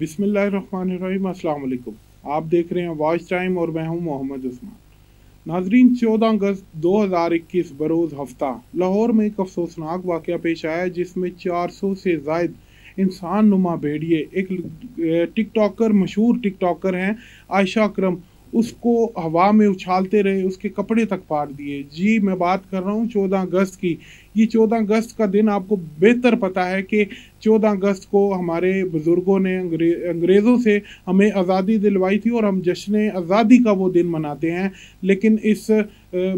बिस्मिल्लाहिर्रहमानिर्रहीम, अस्सलाम वालेकुम। आप देख रहे हैं वाच टाइम और मैं हूं मोहम्मद उस्मान। नाजरीन, 14 अगस्त 2021 बरोज़ हफ्ता लाहौर में एक अफसोसनाक वाक़या पेश आया जिसमें 400 से ज़ायद इंसान नुमा भेड़िए, एक टिकटॉकर, मशहूर टिकटॉकर हैं आयशा अकरम, उसको हवा में उछालते रहे, उसके कपड़े तक फाड़ दिए। जी, मैं बात कर रहा हूँ 14 अगस्त की। ये 14 अगस्त का दिन आपको बेहतर पता है कि 14 अगस्त को हमारे बुज़ुर्गों ने अंग्रेज़ों से हमें आज़ादी दिलवाई थी और हम जश्न आज़ादी का वो दिन मनाते हैं। लेकिन इस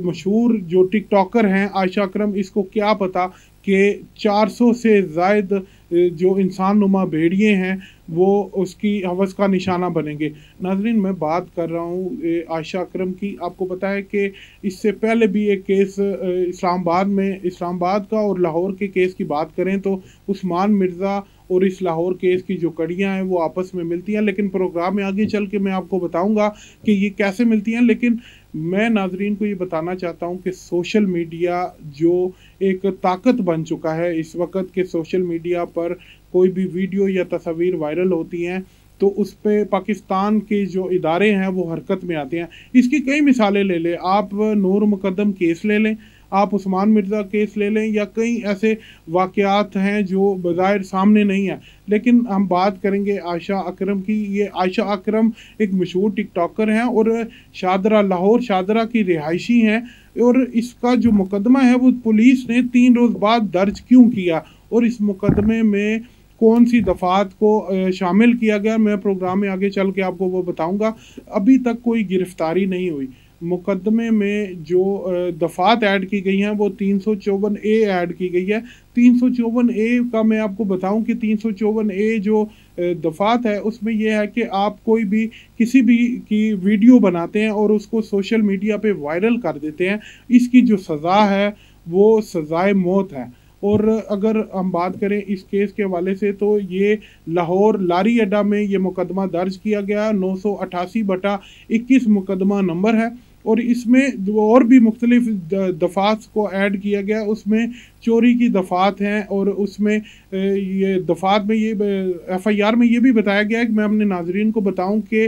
मशहूर जो टिकटॉकर हैं आयशा अकरम, इसको क्या पता कि 400 से ज़ायद जो इंसान नुमा भेड़िए हैं वो उसकी हवस का निशाना बनेंगे। नाजरीन, मैं बात कर रहा हूँ आयशा अकरम की। आपको पता है कि इससे पहले भी एक केस इस्लामाबाद का और लाहौर के केस की बात करें तो उस्मान मिर्ज़ा और इस लाहौर केस की जो कड़ियाँ हैं वो आपस में मिलती हैं, लेकिन प्रोग्राम में आगे चल के मैं आपको बताऊँगा कि ये कैसे मिलती हैं। लेकिन मैं नाजरीन को ये बताना चाहता हूँ कि सोशल मीडिया जो एक ताकत बन चुका है इस वक्त के, सोशल मीडिया पर कोई भी वीडियो या तस्वीर वायरल होती हैं तो उस पर पाकिस्तान के जो इदारे हैं वो हरकत में आते हैं। इसकी कई मिसालें ले लें आप, नूर मुकदम केस ले लें आप, उस्मान मिर्ज़ा केस ले लें, या कई ऐसे वाक़यात हैं जो बज़ाहिर सामने नहीं है। लेकिन हम बात करेंगे आयशा अकरम की। ये आयशा अकरम एक मशहूर टिकटॉकर हैं और शादरा, लाहौर शादरा की रिहायशी हैं, और इसका जो मुकदमा है वो पुलिस ने 3 रोज़ बाद दर्ज क्यों किया और इस मुकदमे में कौन सी दफ़ात को शामिल किया गया, मैं प्रोग्राम में आगे चल के आपको वो बताऊँगा। अभी तक कोई गिरफ़्तारी नहीं हुई। मुकदमे में जो दफ़ात ऐड की गई हैं वो 354A ऐड की गई है। 354A का मैं आपको बताऊं कि 354A जो दफ़ात है उसमें यह है कि आप कोई भी किसी भी की वीडियो बनाते हैं और उसको सोशल मीडिया पे वायरल कर देते हैं, इसकी जो सज़ा है वो सज़ाए मौत है। और अगर हम बात करें इस केस के हवाले से तो ये लाहौर लारी अड्डा में ये मुकदमा दर्ज किया गया, 988/21 मुकदमा नंबर है, और इसमें और भी मुख्तलिफ दफ़ात को ऐड किया गया। उसमें चोरी की दफ़ात हैं और उसमें ये दफ़ात में ये FIR में ये भी बताया गया है कि मैं अपने नाजरीन को बताऊं कि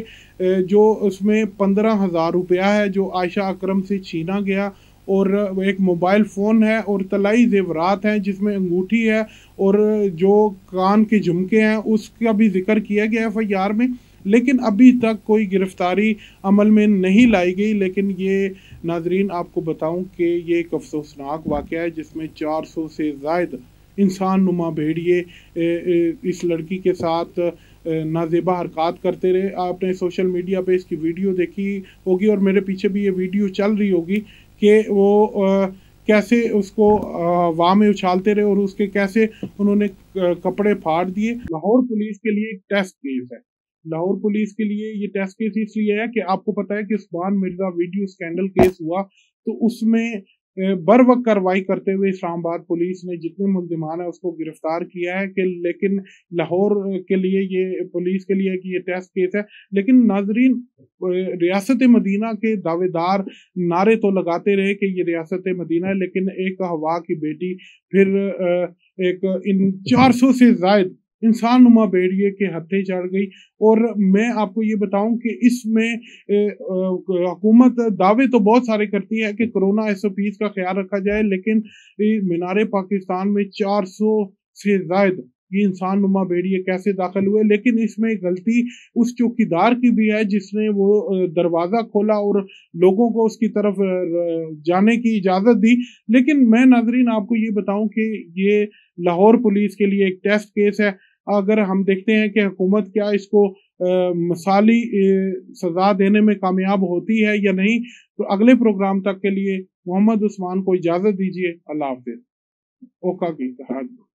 जो उसमें 15,000 रुपया है जो आयशा अकरम से छीना गया, और एक मोबाइल फ़ोन है, और तलाई ज़ेवरात हैं जिसमें अंगूठी है और जो कान के झुमके हैं उसका भी जिक्र किया गया FIR में। लेकिन अभी तक कोई गिरफ़्तारी अमल में नहीं लाई गई। लेकिन ये नाजरीन आपको बताऊं कि ये एक अफसोसनाक वाक़या है जिसमें 400 से ज़ायद इंसान नुमा भेड़िए इस लड़की के साथ नाजेबा हरकत करते रहे। आपने सोशल मीडिया पर इसकी वीडियो देखी होगी और मेरे पीछे भी ये वीडियो चल रही होगी कि वो कैसे उसको हवा में उछालते रहे और उसके कैसे उन्होंने कपड़े फाड़ दिए। लाहौर पुलिस के लिए एक टेस्ट केस है। लाहौर पुलिस के लिए ये टेस्ट केस इसलिए है कि आपको पता है कि Usman Mirza video scandal case हुआ तो उसमें बर वक्त कार्रवाई करते हुए इस्लामाबाद पुलिस ने जितने मुल्ज़िमान है उसको गिरफ्तार किया है कि, लेकिन लाहौर के लिए ये पुलिस के लिए कि ये टेस्ट केस है। लेकिन नाजरीन, रियासत मदीना के दावेदार नारे तो लगाते रहे कि ये रियासत मदीना है, लेकिन एक हवा की बेटी फिर एक इन 400 से ज़ायद इंसान नुमा भेड़िए के हत्थे चढ़ गई। और मैं आपको ये बताऊं कि इसमें हुकूमत दावे तो बहुत सारे करती है कि कोरोना SOPs का ख्याल रखा जाए, लेकिन मीनारे पाकिस्तान में 400 से ज़ायद ये इंसान नुमा भेड़िए कैसे दाखिल हुए। लेकिन इसमें गलती उस चौकीदार की भी है जिसने वो दरवाज़ा खोला और लोगों को उसकी तरफ जाने की इजाज़त दी। लेकिन मैं नाजरीन आपको ये बताऊं कि ये लाहौर पुलिस के लिए एक टेस्ट केस है। अगर हम देखते हैं कि हुकूमत क्या इसको मिसाली सज़ा देने में कामयाब होती है या नहीं। तो अगले प्रोग्राम तक के लिए मोहम्मद उस्मान को इजाज़त दीजिए। अल्लाह हाफ़िज़। ओका की।